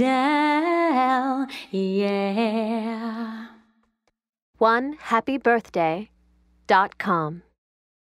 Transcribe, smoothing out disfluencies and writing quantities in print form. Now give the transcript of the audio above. Jedell, yeah. 1HappyBirthday.com